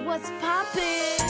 what's poppin'.